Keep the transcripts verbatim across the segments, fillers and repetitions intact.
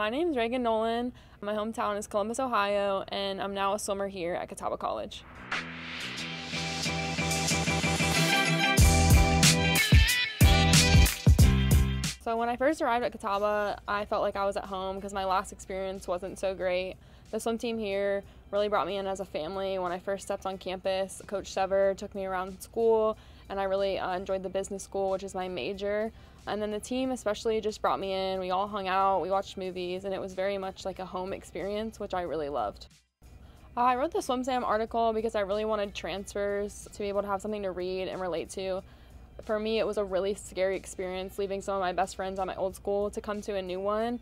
My name is Regan Nolan. My hometown is Columbus, Ohio, and I'm now a swimmer here at Catawba College. So when I first arrived at Catawba, I felt like I was at home because my last experience wasn't so great. The swim team here really brought me in as a family. When I first stepped on campus, Coach Sever took me around school, and I really uh, enjoyed the business school, which is my major. And then the team especially just brought me in. We all hung out, we watched movies, and it was very much like a home experience, which I really loved. Uh, I wrote the SwimSwam article because I really wanted transfers to be able to have something to read and relate to. For me, it was a really scary experience leaving some of my best friends on my old school to come to a new one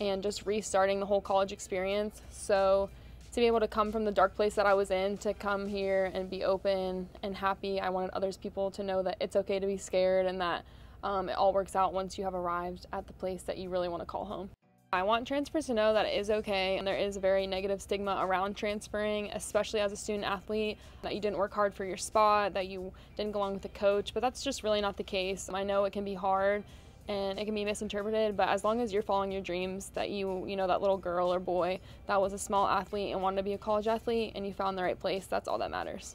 and just restarting the whole college experience. So to be able to come from the dark place that I was in, to come here and be open and happy, I wanted others people to know that it's okay to be scared and that um, it all works out once you have arrived at the place that you really want to call home. I want transfers to know that it is okay, and there is a very negative stigma around transferring, especially as a student athlete, that you didn't work hard for your spot, that you didn't go along with the coach, but that's just really not the case. I know it can be hard and it can be misinterpreted, but as long as you're following your dreams, that you, you know, that little girl or boy that was a small athlete and wanted to be a college athlete and you found the right place, that's all that matters.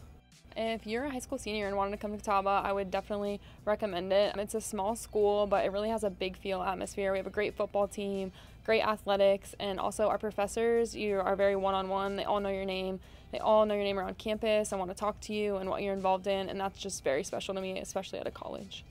If you're a high school senior and wanted to come to Catawba, I would definitely recommend it. It's a small school, but it really has a big feel atmosphere. We have a great football team, great athletics, and also our professors, you are very one-on-one. They all know your name. They all know your name around campus and want to talk to you and what you're involved in, and that's just very special to me, especially at a college.